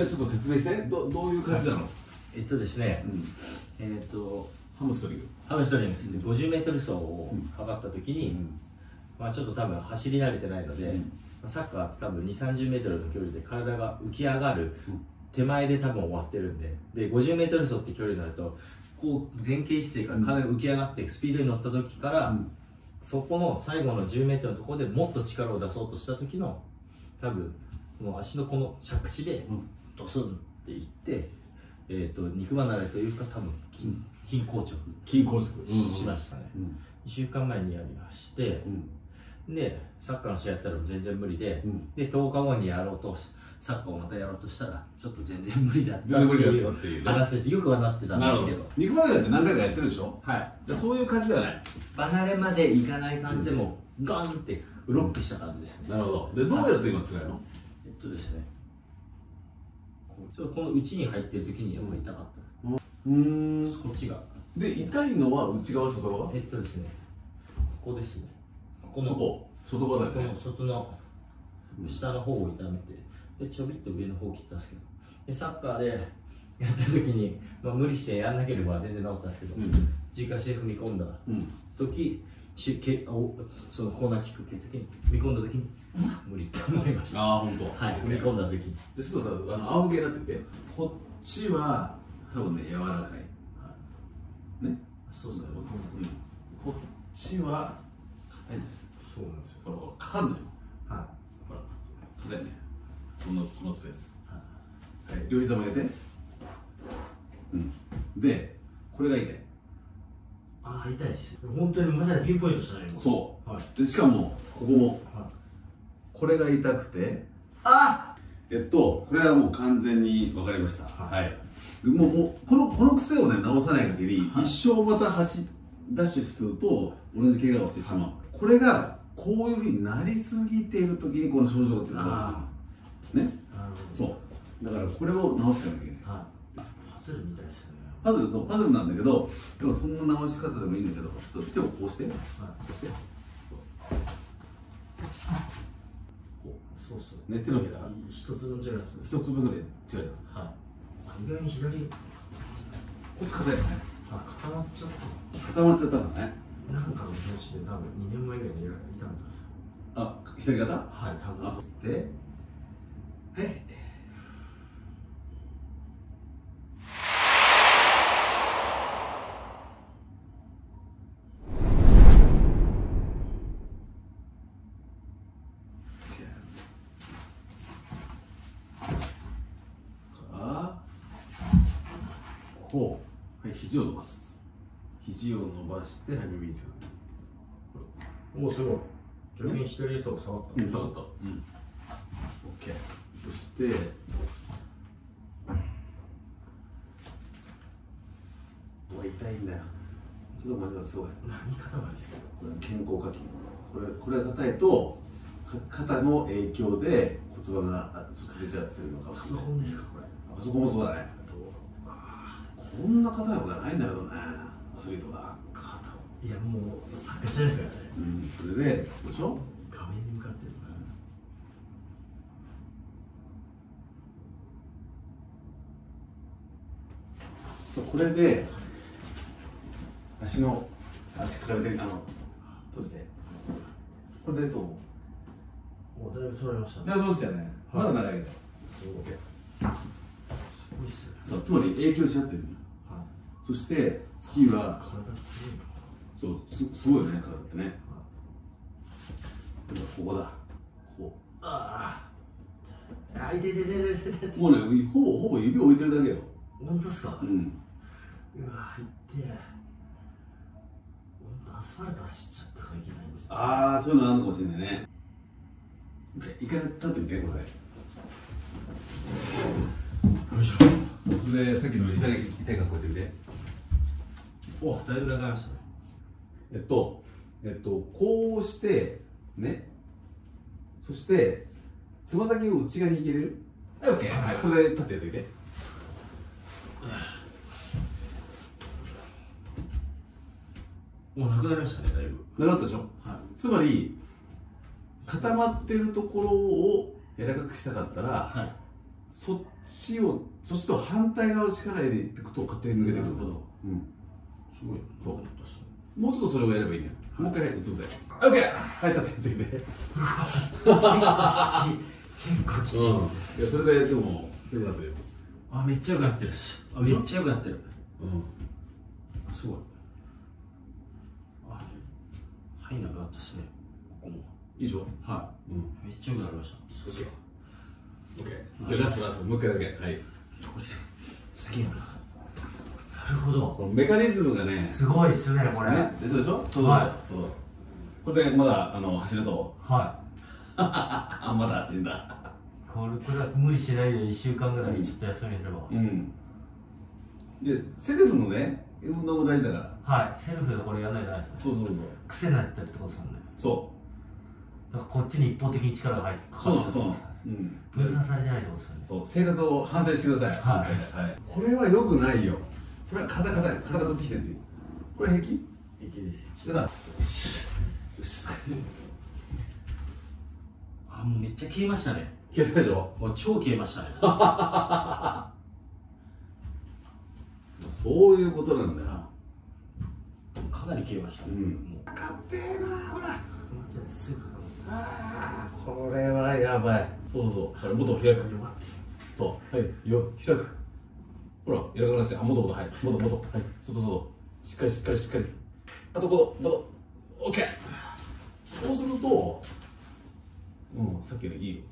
じゃあちょっと説明して、どういう感じなの。ですね、ハムストリングですね、50m 走を測った時に、ちょっと多分走り慣れてないので、サッカーって多分 20〜30m の距離で体が浮き上がる手前で多分終わってるんで、50m 走って距離になるとこう前傾姿勢から体が浮き上がってスピードに乗った時から、そこの最後の 10m のところでもっと力を出そうとした時の多分もう足のこの着地でドスンっていって、肉離れというか多分筋硬直しましたね。2週間前にやりまして、でサッカーの試合やったら全然無理で、で10日後にやろうとサッカーをまたやろうとしたらちょっと全然無理だったっていう話です。よくはなってたんですけど、肉離れって何回かやってるでしょ。はい。そういう感じではない。離れまでいかない感じでもガンってロックした感じですね。なるほど。でどうやると今辛いの？ですね。ちょっとこの内に入ってる時にやっぱり痛かった。こっちが。で痛いのは内側外側？ですね。ここですね。ここの外側だよね。この外の下の方を痛めて。でちょびっと上の方切ったんですけど、でサッカーでやった時に、無理してやんなければ全然治ったんですけど、軸足で踏み込んだ時、そのコーナーキック蹴る時に踏み込んだ時に無理って思いました。ああ本当。はい、踏み込んだ時にでちょっとさ仰向けになってて、こっちは多分ね柔らかいね。そうですね。こっちは硬い。そうなんですよ。これかかんない。はい、ほら硬いね。このスペース、はい、両膝曲げて、でこれが痛い。ああ痛いです。本当にまさにピンポイントしたね。そう、はい、でしかもここも、はい、これが痛くて、あこれはもう完全に分かりました。はい、もうこの癖をね直さない限り、一生またダッシュすると同じ怪我をしてしまう。これがこういうふうになりすぎている時にこの症状がつく。ね、そうだからこれを直していかなきゃいけない。パズルみたいですね。パズルなんだけど、でもそんな直し方でもいいんだけど、ちょっと手をこうして、こうして、そうっすね。手のひら一つ分ぐらい、一つ分ぐらい違う。意外に左こっち硬いよね。固まっちゃった。固まっちゃったんだね。なんかの拍子で多分2年前ぐらいに痛めたんです。あ、左肩？はい、多分。そして。こう、肘を伸ばす。肘を伸ばして、耳につける。おお、すごい。逆に左側触った。触った。OK。そして痛いんだよ。ちょっと待って、すごい。何肩がいいですか。これは肩甲下筋。これは硬いと肩の影響で骨盤が出ちゃってるのかもしれない。パソコンですかこれ。パソコンもそうだね。こんな硬い方がないんだけどね。アスリートが。いやもう作家じゃないですかね。それでどうでしょう。画面に向かってる。そう、これで足比べて閉じて、これでどうもうだいぶ取れましたね。だいぶ取れたよね。まだ長いけどすごいっすね。そうつまり影響し合ってる。そして次は体強いな。そうすごいよね体ってね。ここだ。こうああ痛い痛い痛い痛い。もうねほぼ指を置いてるだけよ。本当ですか。うわー、痛い。本当アスファルト走っちゃったからいけないんですよ。ああ、そういうのあるのかもしれないね。一回立ってみて、これ。よいしょ。それで、さっきの痛い格好で見て。お、だいぶ長いましたね。こうして、ね。そして、つま先を内側に入れる。はい、オッケー。はい、これで立ってやってみて。もうなくなりましたね、だいぶ。なくなったでしょ。つまり固まってるところを柔らかくしたかったら、そっちと反対側を力入れていくと勝手に抜けていくと。すごい。そう。もうちょっとそれをやればいいね。もう一回うつ伏せ。オッケー。はい、立って立って。結構きつい。いや、それででも良くなってるよ。あ、めっちゃ良くなってるし。めっちゃ良くなってる。すごい。入んなくなったしね。ここも。いいでしょ。はい。めっちゃ良くなりました。そうですよ。じゃあラストラストもう一回だけ。はい、これすげえな。なるほど、このメカニズムがねすごいっすね、これね。そうでしょ、そうそう。これでまだ走れそう。はい、あ、まだ走んだ。これは無理しないで1週間ぐらいちょっと休みにれば。うん、でセルフのね運動も大事だから。はい、セルフでこれやらないと。そうそうそう、癖になったりとかするね。そう、なんかこっちに一方的に力が入ってかかる。そうそう、分散されてないってことですね。そう、生活を反省してください。はい。これは良くないよ。それは体取ってきてる。これ平気？平気です。皆さん、よし、よし。あ、もうめっちゃ消えましたね。消えたでしょ？もう超消えましたね。そういうことなんだな。かなり消えましたね。勝手な、ほら。ああ、これはやばい。そうそうそう、元を開く。そう、はい、よ、開く。ほら、開かなして、あ、元、はい、元、はい、そうそうそう、しっかり、しっかり、しっかり。あと、元、オッケー。そうすると。うん、さっきのいいよ。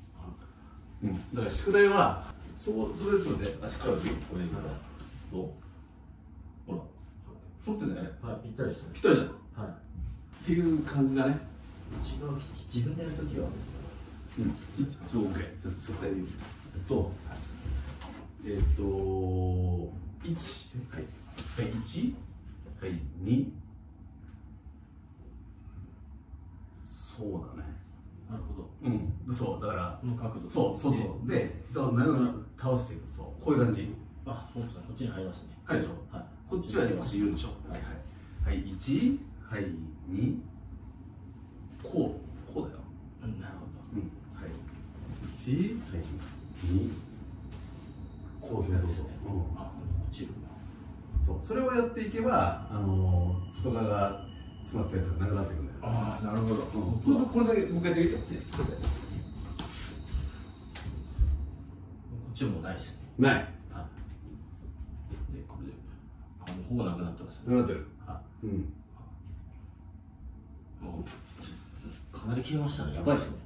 うん、だから宿題は、それですので、足からこれに。どう。ほら。そうってんじゃない。はい、ぴったりした。ぴったりじゃん。はい。っていう感じだね。一番自分でやるときは。そう、OK。絶対に。1、はい、1、はい、2。そうだね。なるほど。うん、そう、だから、この角度。そう、そうそう。で、膝をなるべく倒していく。そう、こういう感じ。あ、そうですね。こっちに入りますね。はい、でしょ。はい。こっちは少し緩いでしょ。はい、はい。はい、1、はい、2。こうだよ。なるほど。1、2、そうそうそうそう、そう、それをやっていけば外側が詰まったやつがなくなってくるんだよ。ああ、なるほど。これだけもう一回やってみて。こっちもないですね。ない。でこれで、あ、もうほぼなくなってますね。なくなってる。はい。もうかなり消えましたね。やばいですね。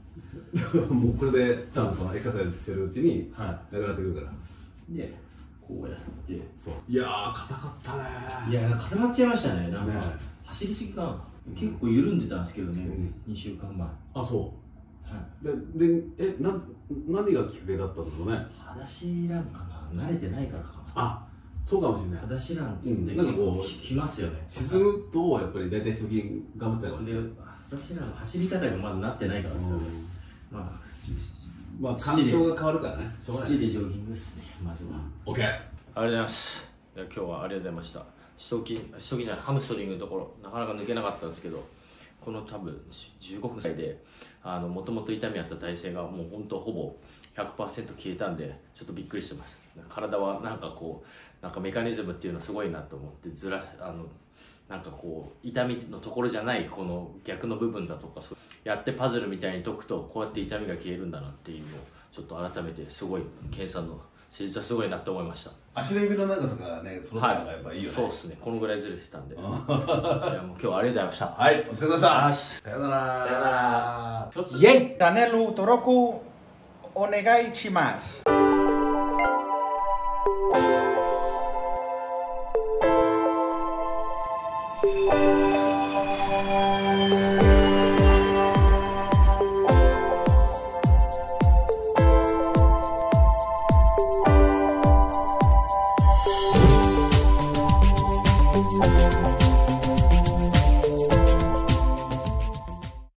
もうこれで多分そのエクササイズしてるうちになくなってくるから。でこうやって。そう、いやー硬かったね。いやー固まっちゃいましたね。なんか走りすぎかな。結構緩んでたんですけどね、2週間前。あ、そう。で何がきっかけだったんですかね。裸足ランかな、慣れてないからかな。あ、そうかもしれない。裸足ランっつって結構きますよね。沈むとやっぱり大体初期頑張っちゃうから。で裸足ランの走り方がまだなってないからですよね。まあ環境が変わるからね。土でジョギングっすね、まずは。オッケー。ありがとうございます。今日はありがとうございました。首筋ないハムストリングのところなかなか抜けなかったんですけど、この多分15分ぐらいでもともと痛みあった体勢がもう本当ほぼ 100% 消えたんで、ちょっとびっくりしてます。体はなんかこうなんかメカニズムっていうのすごいなと思って、なんかこう痛みのところじゃないこの逆の部分だとか、そうやってパズルみたいに解くとこうやって痛みが消えるんだなっていうのをちょっと改めて、すごい健さんの成長はすごいなと思いました。足の指の長さがね、その長さがやっぱいいよね。そうですね、このぐらいずれてたんで。いやもう今日はありがとうございました。はい、お疲れ様でした。さよなら。さよなら。イエイ。チャンネル登録お願いします。